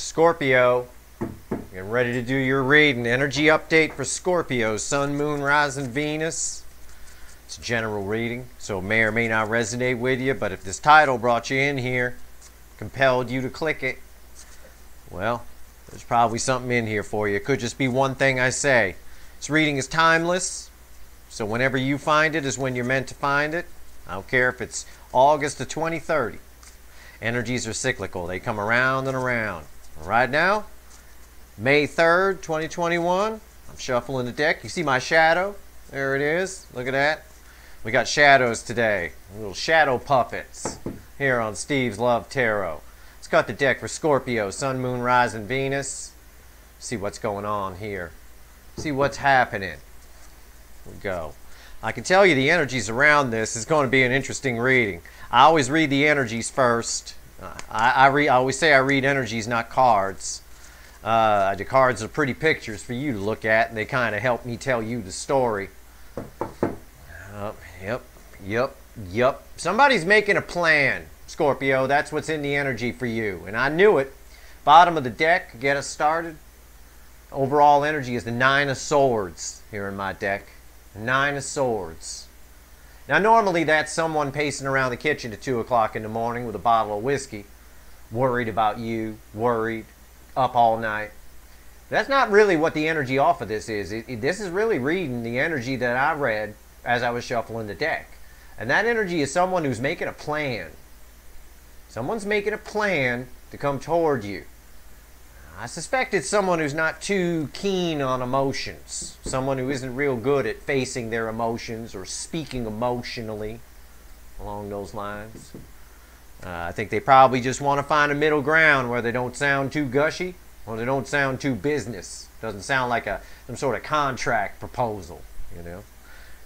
Scorpio, get ready to do your reading. Energy update for Scorpio, Sun, Moon, Rising, Venus. It's a general reading, so it may or may not resonate with you, but if this title brought you in here, compelled you to click it, well, there's probably something in here for you. It could just be one thing I say. This reading is timeless, so whenever you find it is when you're meant to find it. I don't care if it's August of 2030. Energies are cyclical. They come around and around. Right now, May 3rd, 2021, I'm shuffling the deck. You see my shadow? There it is. Look at that. We got shadows today. Little shadow puppets here on Steve's Love Tarot. Let's cut the deck for Scorpio, Sun, Moon, Rising, Venus. See what's going on here. See what's happening. Here we go. I can tell you the energies around this is going to be an interesting reading. I always read the energies first. I always say I read energies, not cards. The cards are pretty pictures for you to look at, and they kind of help me tell you the story. Yep. Somebody's making a plan, Scorpio. That's what's in the energy for you, and I knew it. Bottom of the deck, get us started. Overall energy is the 9 of Swords here in my deck. 9 of Swords. Now normally that's someone pacing around the kitchen at 2 o'clock in the morning with a bottle of whiskey, worried about you, worried, up all night. That's not really what the energy off of this is. This is really reading the energy that I read as I was shuffling the deck. And that energy is someone who's making a plan. Someone's making a plan to come toward you. I suspect it's someone who's not too keen on emotions. Someone who isn't real good at facing their emotions or speaking emotionally along those lines. I think they probably just want to find a middle ground where they don't sound too gushy or they don't sound too business. Doesn't sound like some sort of contract proposal, you know.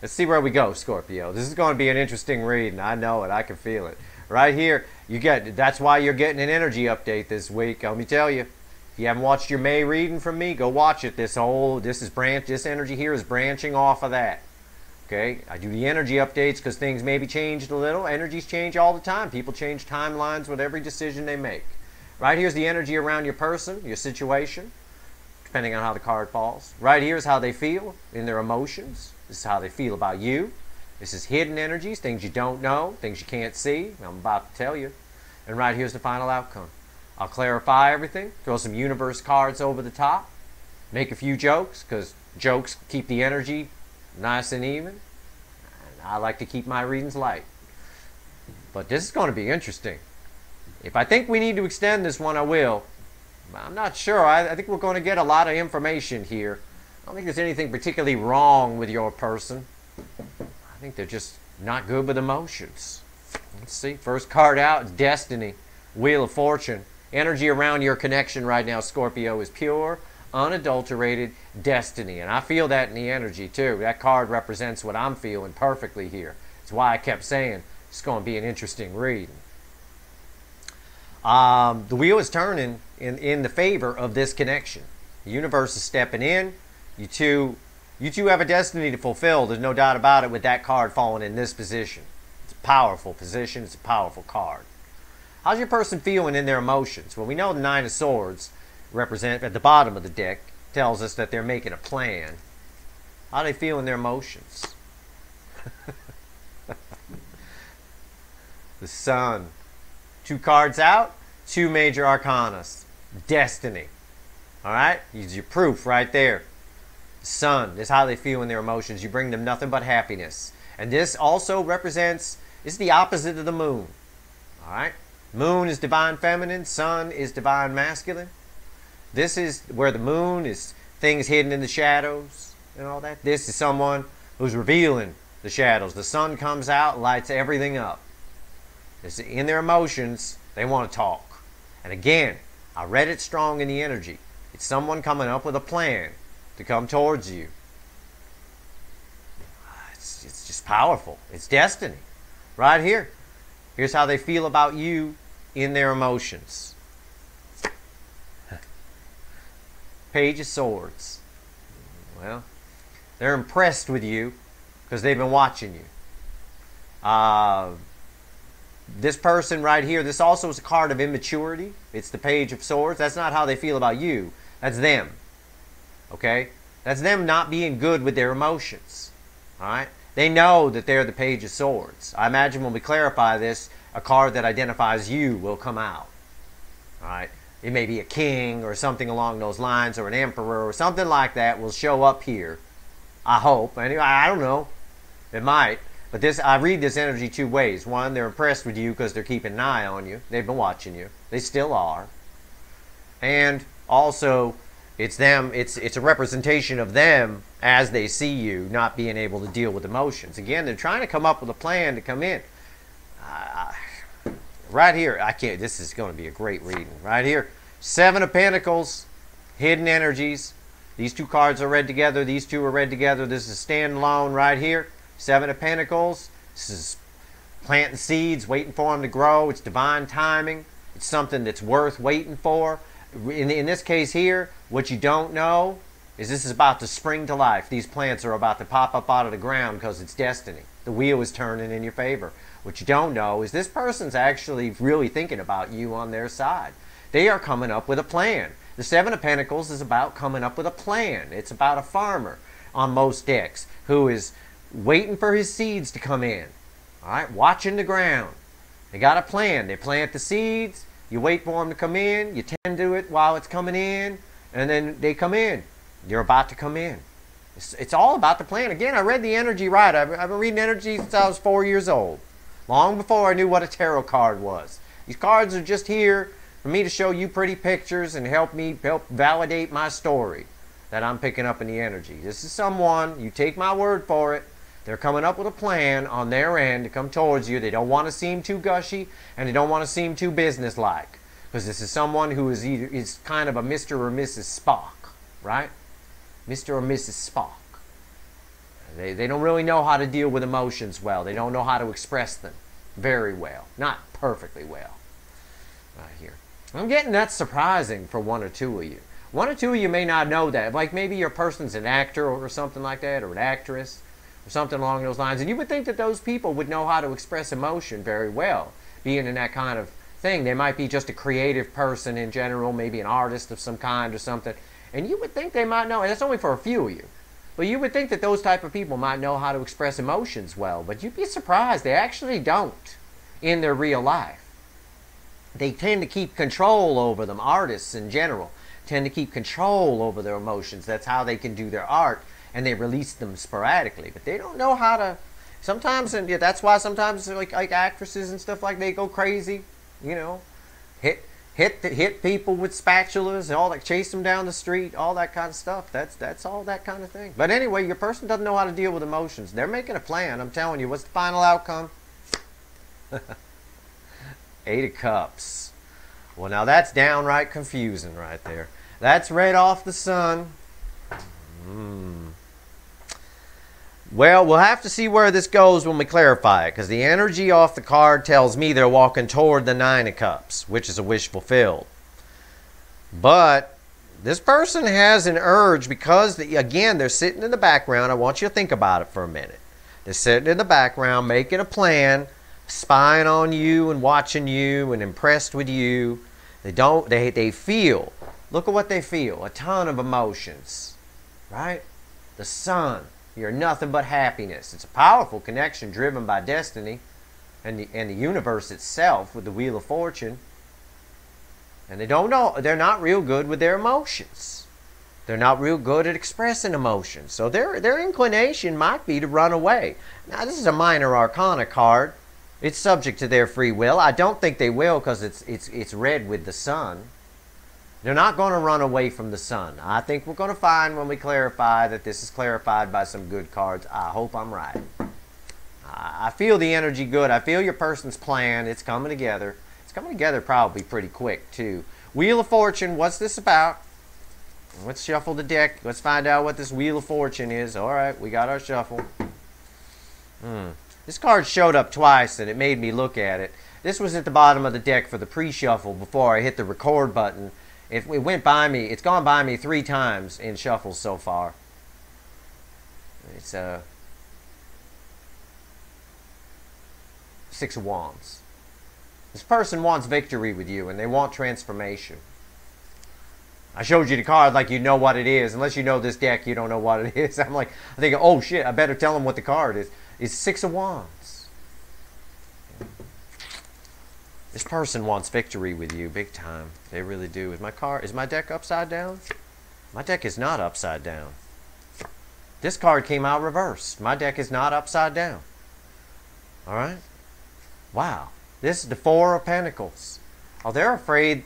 Let's see where we go, Scorpio. This is going to be an interesting reading. I know it. I can feel it. Right here, that's why you're getting an energy update this week. Let me tell you. If you haven't watched your May reading from me, go watch it. This energy here is branching off of that. Okay? I do the energy updates because things maybe changed a little. Energies change all the time. People change timelines with every decision they make. Right here's the energy around your person, your situation, depending on how the card falls. Right here's how they feel in their emotions. This is how they feel about you. This is hidden energies, things you don't know, things you can't see. I'm about to tell you. And right here's the final outcome. I'll clarify everything, throw some universe cards over the top, make a few jokes, because jokes keep the energy nice and even. And I like to keep my readings light. But this is going to be interesting. If I think we need to extend this one, I will. I'm not sure. I think we're going to get a lot of information here. I don't think there's anything particularly wrong with your person. I think they're just not good with emotions. Let's see. First card out, Destiny, Wheel of Fortune. Energy around your connection right now, Scorpio, is pure, unadulterated destiny. And I feel that in the energy, too. That card represents what I'm feeling perfectly here. That's why I kept saying it's going to be an interesting reading. The wheel is turning in the favor of this connection. The universe is stepping in. You two have a destiny to fulfill. There's no doubt about it with that card falling in this position. It's a powerful position. It's a powerful card. How's your person feeling in their emotions? Well, we know the 9 of Swords represent at the bottom of the deck tells us that they're making a plan. How are they feeling their emotions? The Sun. 2 cards out, 2 major arcana. Destiny. Alright? Use your proof right there. The Sun is how they feel in their emotions. You bring them nothing but happiness. And this also represents, it's the opposite of the Moon. Alright? Moon is divine feminine. Sun is divine masculine. This is where the moon is things hidden in the shadows and all that. This is someone who's revealing the shadows. The sun comes out, lights everything up. It's in their emotions. They want to talk. And again, I read it strong in the energy. It's someone coming up with a plan to come towards you. It's just powerful. It's destiny. Right here. Here's how they feel about you in their emotions. Page of Swords. Well, they're impressed with you because they've been watching you. This person right here, this also is a card of immaturity. It's the Page of Swords. That's not how they feel about you. That's them. Okay? That's them not being good with their emotions. All right? They know that they're the Page of Swords. I imagine when we clarify this, a card that identifies you will come out. All right? It may be a king or something along those lines, or an emperor or something like that will show up here. I hope. Anyway, I don't know. It might. But this, I read this energy two ways. One, they're impressed with you because they're keeping an eye on you. They've been watching you. They still are. And also, it's them. It's a representation of them as they see you not being able to deal with emotions. Again, they're trying to come up with a plan to come in. Right here, I can't. This is going to be a great reading. Right here, Seven of Pentacles, hidden energies. These two cards are read together. These two are read together. This is standalone right here. Seven of Pentacles. This is planting seeds, waiting for them to grow. It's divine timing. It's something that's worth waiting for. In this case here, what you don't know is this is about to spring to life. These plants are about to pop up out of the ground because it's destiny. The wheel is turning in your favor. What you don't know is this person's actually really thinking about you on their side. They are coming up with a plan. The Seven of Pentacles is about coming up with a plan. It's about a farmer on most decks who is waiting for his seeds to come in. All right, watching the ground. They got a plan. They plant the seeds. You wait for them to come in. You tend to it while it's coming in, and then they come in. You're about to come in. It's all about the plan. Again, I read the energy right. I've been reading energy since I was 4 years old, long before I knew what a tarot card was. These cards are just here for me to show you pretty pictures and help validate my story that I'm picking up in the energy. This is someone, you take my word for it, they're coming up with a plan on their end to come towards you. They don't want to seem too gushy, and they don't want to seem too businesslike, because this is someone who is either is kind of a Mr. or Mrs. Spock, right? Mr. or Mrs. Spock. They don't really know how to deal with emotions well. They don't know how to express them very well, not perfectly well. Right here, I'm getting that's surprising for one or two of you. One or two of you may not know that. Like maybe your person's an actor or something like that, or an actress, or something along those lines, and you would think that those people would know how to express emotion very well, being in that kind of thing. They might be just a creative person in general, maybe an artist of some kind or something, and you would think they might know, and that's only for a few of you, but you would think that those type of people might know how to express emotions well, but you'd be surprised they actually don't in their real life. They tend to keep control over them. Artists in general tend to keep control over their emotions. That's how they can do their art, and they release them sporadically, but they don't know how to sometimes. And that's why sometimes like actresses and stuff, like they go crazy, you know, hit people with spatulas and all that, chase them down the street, all that kind of stuff. That's all that kind of thing. But anyway, your person doesn't know how to deal with emotions. They're making a plan. I'm telling you, what's the final outcome? 8 of Cups. Well, now that's downright confusing right there. That's right off the sun. Well, we'll have to see where this goes when we clarify it, because the energy off the card tells me they're walking toward the 9 of Cups, which is a wish fulfilled. But this person has an urge because, again, they're sitting in the background. I want you to think about it for a minute. They're sitting in the background, making a plan, spying on you and watching you and impressed with you. They feel, look at what they feel, a ton of emotions, right? The sun. You're nothing but happiness. It's a powerful connection driven by destiny and the universe itself with the Wheel of Fortune. And they don't know, they're not real good with their emotions. They're not real good at expressing emotions. So their inclination might be to run away. Now, this is a minor arcana card. It's subject to their free will. I don't think they will, because it's red with the sun. They're not going to run away from the sun. I think we're going to find when we clarify that this is clarified by some good cards. I hope I'm right. I feel the energy good. I feel your person's plan. It's coming together. It's coming together probably pretty quick, too. Wheel of Fortune, what's this about? Let's shuffle the deck. Let's find out what this Wheel of Fortune is. All right, we got our shuffle. This card showed up twice, and it made me look at it. This was at the bottom of the deck for the pre-shuffle before I hit the record button. It went by me. It's gone by me 3 times in shuffles so far. It's 6 of Wands. This person wants victory with you, and they want transformation. I showed you the card like you know what it is. Unless you know this deck, you don't know what it is. I'm like, I think, oh shit, I better tell them what the card is. It's Six of Wands. This person wants victory with you, big time. They really do. Is my deck upside down? My deck is not upside down. This card came out reversed. My deck is not upside down. All right? Wow. This is the Four of Pentacles. Oh, they're afraid.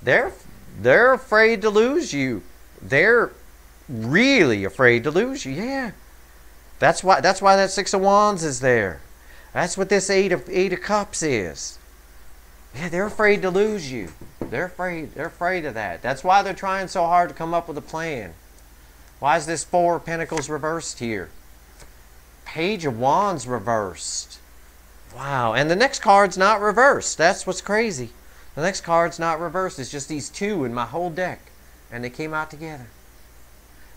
They're afraid to lose you. They're really afraid to lose you. Yeah. That's why that Six of Wands is there. That's what this Eight of Cups is. Yeah, they're afraid to lose you. They're afraid of that. That's why they're trying so hard to come up with a plan. Why is this Four of Pentacles reversed here? Page of Wands reversed. Wow, and the next card's not reversed. That's what's crazy. The next card's not reversed. It's just these two in my whole deck, and they came out together.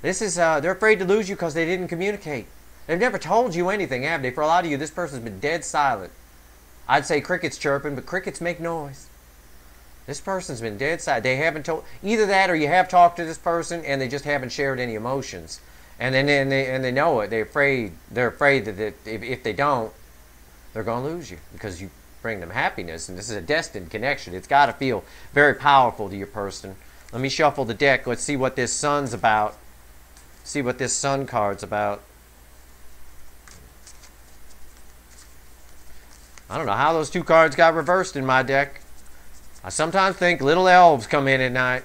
This is, they're afraid to lose you because they didn't communicate. They've never told you anything, have they? For a lot of you, this person's been dead silent. I'd say crickets chirping, but crickets make noise. This person's been dead silent. They haven't told, either that or you have talked to this person and they just haven't shared any emotions. And then and they know it. They're afraid that if they don't, they're going to lose you because you bring them happiness, and this is a destined connection. It's got to feel very powerful to your person. Let me shuffle the deck. Let's see what this sun's about. See what this sun card's about. I don't know how those two cards got reversed in my deck. I sometimes think little elves come in at night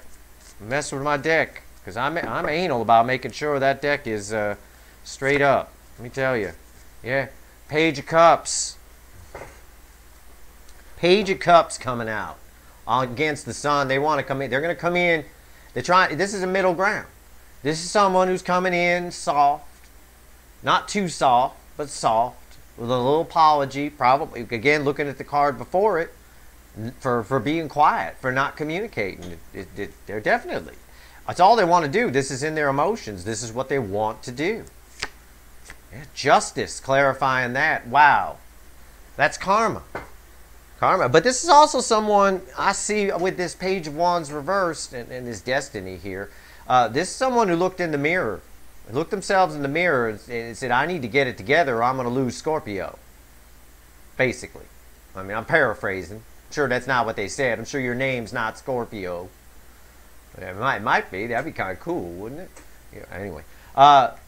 and mess with my deck because I'm anal about making sure that deck is straight up. Let me tell you. Yeah. Page of Cups. Page of Cups coming out against the sun. They want to come in. They're going to come in. They're trying. This is a middle ground. This is someone who's coming in soft. Not too soft, but soft. With a little apology, probably. Again, looking at the card before it, for being quiet, for not communicating. They're definitely. That's all they want to do. This is in their emotions. This is what they want to do. Yeah, justice, clarifying that. Wow. That's karma. Karma. But this is also someone I see with this Page of Wands reversed and this destiny here. This is someone who looked in the mirror. Looked themselves in the mirror and said, I need to get it together or I'm going to lose Scorpio. Basically. I mean, I'm paraphrasing. I'm sure that's not what they said. I'm sure your name's not Scorpio. It might be. That'd be kind of cool, wouldn't it? Yeah, anyway.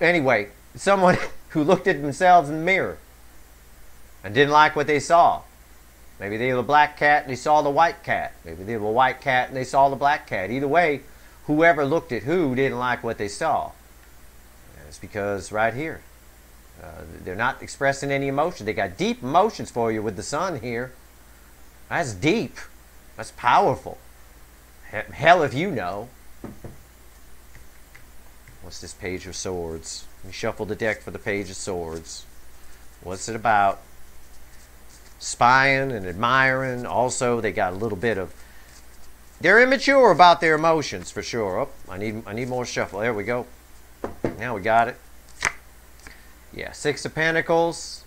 Anyway, someone who looked at themselves in the mirror and didn't like what they saw. Maybe they were a black cat and they saw the white cat. Maybe they were a white cat and they saw the black cat. Either way, whoever looked at who didn't like what they saw. And it's because right here, they're not expressing any emotion. They got deep emotions for you with the sun here. That's deep. That's powerful. Hell if you know. What's this Page of Swords? Let me shuffle the deck for the Page of Swords. What's it about? Spying and admiring. Also, they got a little bit of... They're immature about their emotions, for sure. Oh, I need more shuffle. There we go. Now we got it. Yeah, Six of Pentacles.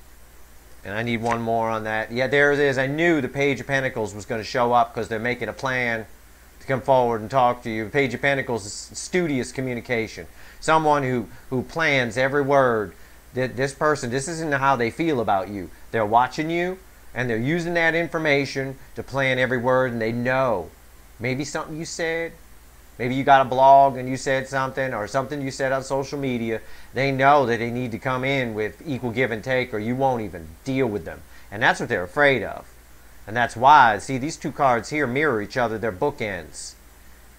And I need one more on that. Yeah, there it is. I knew the Page of Pentacles was going to show up because they're making a plan to come forward and talk to you. Page of Pentacles is studious communication. Someone who plans every word. This person, this isn't how they feel about you. They're watching you, and they're using that information to plan every word, and they know. Maybe something you said. Maybe you got a blog and you said something, or something you said on social media. They know that they need to come in with equal give and take, or you won't even deal with them. And that's what they're afraid of. And that's why, see, these two cards here mirror each other. They're bookends.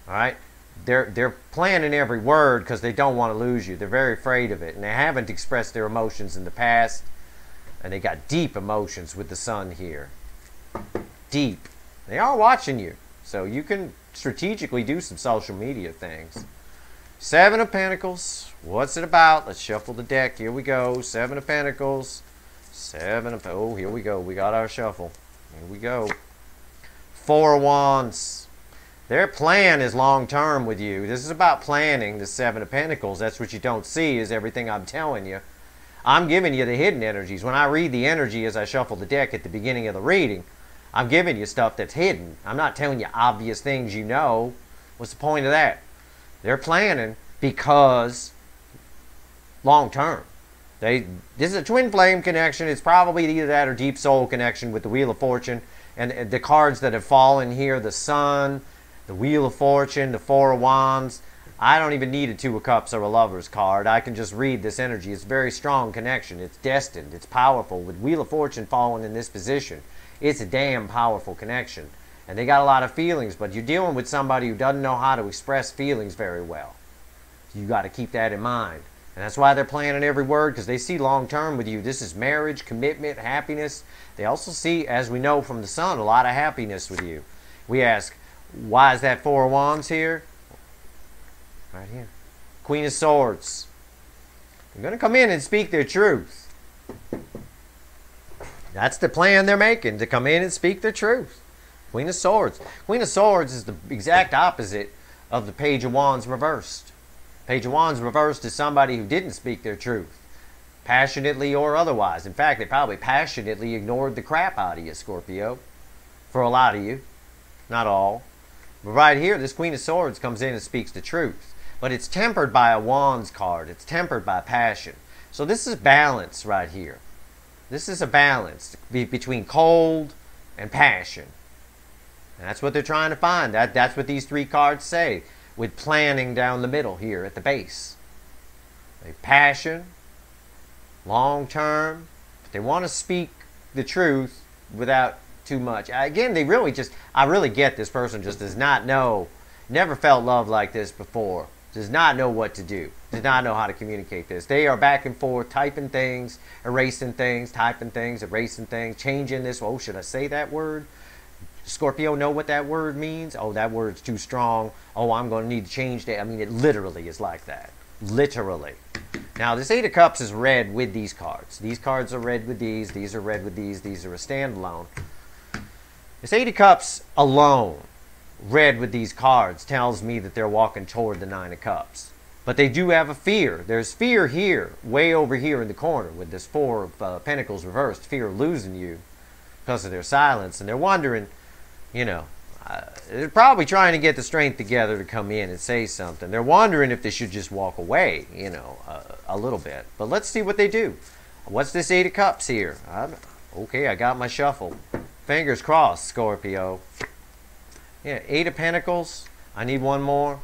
All right? They're planning every word because they don't want to lose you. They're very afraid of it. And they haven't expressed their emotions in the past. And they got deep emotions with the sun here. Deep. They are watching you. So you can strategically do some social media things. Seven of Pentacles. What's it about? Let's shuffle the deck. Here we go. Seven of Pentacles. Seven of... Oh, here we go. We got our shuffle. Here we go. Four of Wands. Their plan is long-term with you. This is about planning, the Seven of Pentacles. That's what you don't see is everything I'm telling you. I'm giving you the hidden energies. When I read the energy as I shuffle the deck at the beginning of the reading... I'm giving you stuff that's hidden. I'm not telling you obvious things you know. What's the point of that? They're planning because long term. This is a twin flame connection. It's probably either that or deep soul connection with the Wheel of Fortune. And the cards that have fallen here, the Sun, the Wheel of Fortune, the Four of Wands. I don't even need a Two of Cups or a Lover's card. I can just read this energy. It's a very strong connection. It's destined. It's powerful. With Wheel of Fortune falling in this position, it's a damn powerful connection. And they got a lot of feelings, but you're dealing with somebody who doesn't know how to express feelings very well. You got to keep that in mind. And that's why they're planning every word, because they see long term with you. This is marriage, commitment, happiness. They also see, as we know from the Sun, a lot of happiness with you. We ask, why is that Four of Wands here? Right here. Queen of Swords. They're going to come in and speak their truth. That's the plan they're making, to come in and speak their truth. Queen of Swords. Queen of Swords is the exact opposite of the Page of Wands reversed. Page of Wands reversed is somebody who didn't speak their truth, passionately or otherwise. In fact, they probably passionately ignored the crap out of you, Scorpio. For a lot of you. Not all. But right here, this Queen of Swords comes in and speaks the truth. But it's tempered by a Wands card. It's tempered by passion. So this is balance right here. This is a balance between cold and passion. And that's what they're trying to find. That's what these three cards say, with planning down the middle here at the base. They passion, long term, but they want to speak the truth without too much. Again, they really just, I really get this person just does not know, never felt love like this before. Does not know what to do. Does not know how to communicate this. They are back and forth, typing things, erasing things, typing things, erasing things, changing this. Oh, should I say that word? Scorpio, know what that word means? Oh, that word's too strong. Oh, I'm going to need to change that. I mean, it literally is like that. Literally. Now, this Eight of Cups is red with these cards. These cards are red with these. These are red with these. These are a standalone. This Eight of Cups alone, red with these cards, tells me that they're walking toward the Nine of Cups. But they do have a fear. There's fear here, way over here in the corner with this Four of Pentacles reversed, fear of losing you because of their silence. And they're wondering, you know, they're probably trying to get the strength together to come in and say something. They're wondering if they should just walk away, you know, a little bit. But let's see what they do. What's this Eight of Cups here? Okay, I got my shuffle. Fingers crossed, Scorpio. Yeah, Eight of Pentacles. I need one more.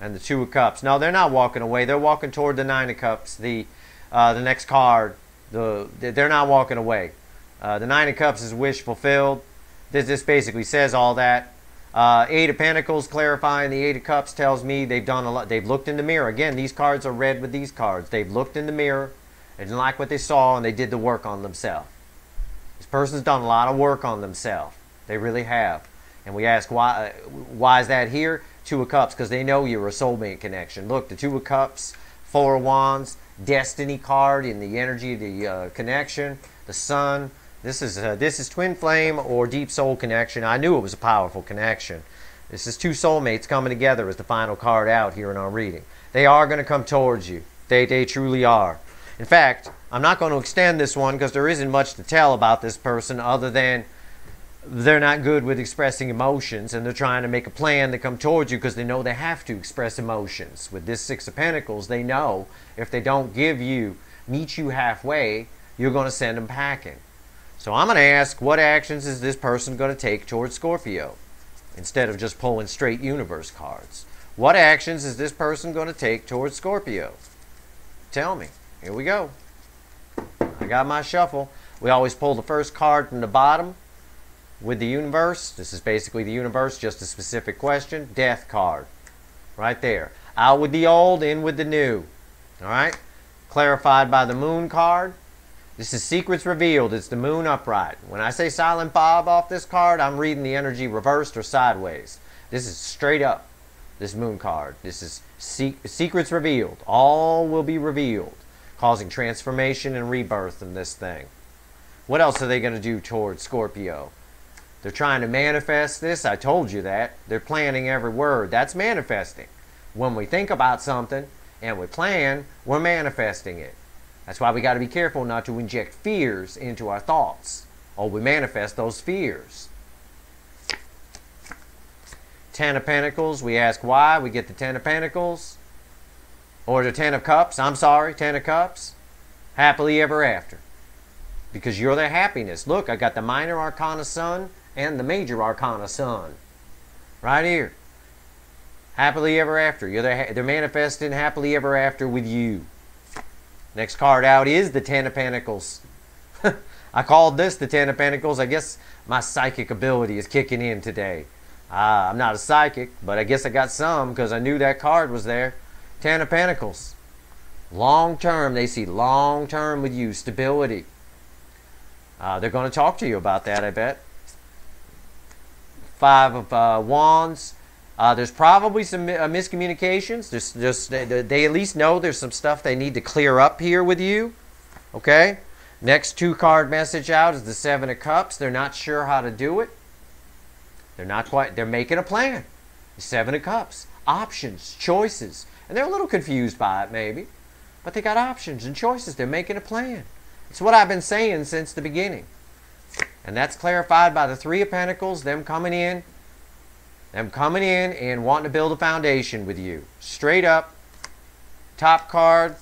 And the Two of Cups. No, they're not walking away. They're walking toward the Nine of Cups, the next card. They're not walking away. The Nine of Cups is wish fulfilled. This basically says all that. Eight of Pentacles clarifying the Eight of Cups tells me they've done a lot. They've looked in the mirror. Again, these cards are red with these cards. They've looked in the mirror. They didn't like what they saw, and they did the work on themselves. This person's done a lot of work on themselves. They really have. And we ask, why is that here? Two of Cups, because they know you're a soulmate connection. Look, the Two of Cups, Four of Wands, Destiny card in the energy of the connection, the Sun. This is twin flame or deep soul connection. I knew it was a powerful connection. This is two soulmates coming together as the final card out here in our reading. They are going to come towards you. They truly are. In fact, I'm not going to extend this one because there isn't much to tell about this person other than they're not good with expressing emotions, and they're trying to make a plan to come towards you because they know they have to express emotions. With this Six of Pentacles, they know if they don't meet you halfway, you're going to send them packing. So I'm going to ask, what actions is this person going to take towards Scorpio? Instead of just pulling straight universe cards. What actions is this person going to take towards Scorpio? Tell me. Here we go. I got my shuffle. We always pull the first card from the bottom with the universe. This is basically the universe, just a specific question. Death card. Right there. Out with the old, in with the new. All right? Clarified by the moon card. This is Secrets Revealed. It's the moon upright. When I say silent bob off this card, I'm reading the energy reversed or sideways. This is straight up, this moon card. This is Secrets Revealed. All will be revealed, causing transformation and rebirth in this thing. What else are they going to do towards Scorpio? They're trying to manifest this. I told you that. They're planning every word. That's manifesting. When we think about something and we plan, we're manifesting it. That's why we got to be careful not to inject fears into our thoughts. or we manifest those fears. Ten of Pentacles, we ask why, we get the Ten of Pentacles. Or the Ten of Cups, I'm sorry, Ten of Cups. Happily ever after. Because you're their happiness. Look, I got the Minor Arcana Sun and the Major Arcana Sun. Right here. Happily ever after. You're they're manifesting happily ever after with you. Next card out is the Ten of Pentacles. I called this the Ten of Pentacles. I guess my psychic ability is kicking in today. I'm not a psychic, but I guess I got some because I knew that card was there. Ten of Pentacles. Long term. They see long term with you. Stability. They're going to talk to you about that, I bet. Five of Wands. There's probably some miscommunications. There's just they at least know there's some stuff they need to clear up here with you. Okay? Next two-card message out is the Seven of Cups. They're not sure how to do it. They're not quite. They're making a plan. The Seven of Cups. Options. Choices. And they're a little confused by it, maybe. But they got options and choices. They're making a plan. It's what I've been saying since the beginning. And that's clarified by the Three of Pentacles, them coming in and wanting to build a foundation with you. Straight up. Top card,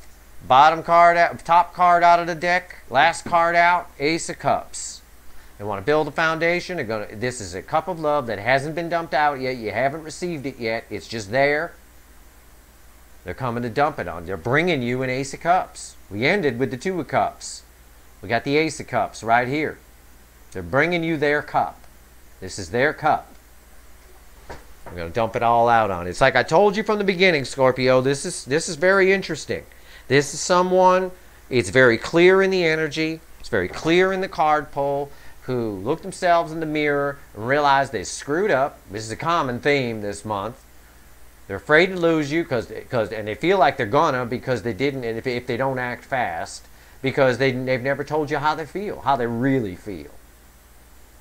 bottom card, top card out of the deck, last card out, Ace of Cups. They want to build a foundation. They're gonna, this is a cup of love that hasn't been dumped out yet. You haven't received it yet. It's just there. They're coming to dump it on. They're bringing you an Ace of Cups. We ended with the Two of Cups. We got the Ace of Cups right here. They're bringing you their cup. This is their cup. We're going to dump it all out on it. It's like I told you from the beginning, Scorpio. This is very interesting. This is someone, it's very clear in the energy. It's very clear in the card pull, who looked themselves in the mirror and realized they screwed up. This is a common theme this month. They're afraid to lose you and they feel like they're gonna because they didn't, and if they don't act fast, because they've never told you how they feel, how they really feel.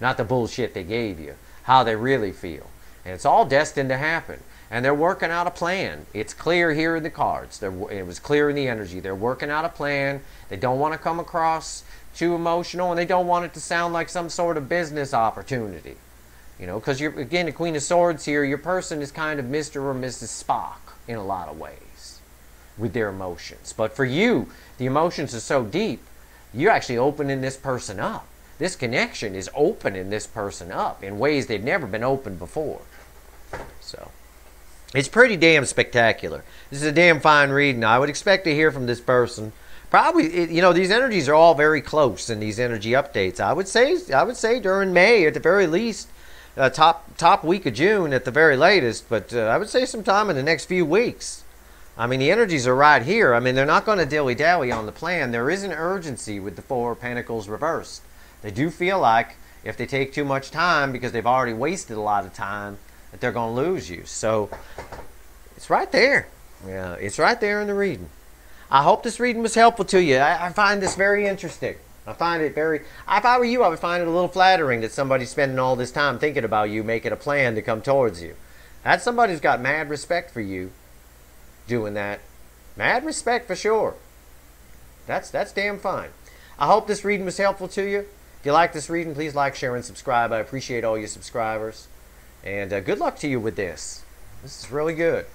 Not the bullshit they gave you, how they really feel. And it's all destined to happen. And they're working out a plan. It's clear here in the cards. It was clear in the energy. They're working out a plan. They don't want to come across too emotional, and they don't want it to sound like some sort of business opportunity. You know, because you're, again, the Queen of Swords here, your person is kind of Mr. or Mrs. Spock in a lot of ways with their emotions. But for you, the emotions are so deep, you're actually opening this person up. This connection is opening this person up in ways they've never been opened before. So, it's pretty damn spectacular. This is a damn fine reading. I would expect to hear from this person. Probably, you know, these energies are all very close in these energy updates. I would say during May at the very least. Top week of June at the very latest, but I would say sometime in the next few weeks. I mean, the energies are right here. I mean, they're not going to dilly-dally on the plan. There is an urgency with the Four of Pentacles reversed. They do feel like if they take too much time, because they've already wasted a lot of time, that they're going to lose you. So, it's right there. Yeah, it's right there in the reading. I hope this reading was helpful to you. I find this very interesting. I find it very, if I were you, I would find it a little flattering that somebody's spending all this time thinking about you, making a plan to come towards you. That's somebody who's got mad respect for you doing that. Mad respect for sure. That's damn fine. I hope this reading was helpful to you. If you like this reading, please like, share, and subscribe. I appreciate all your subscribers. And good luck to you with this. This is really good.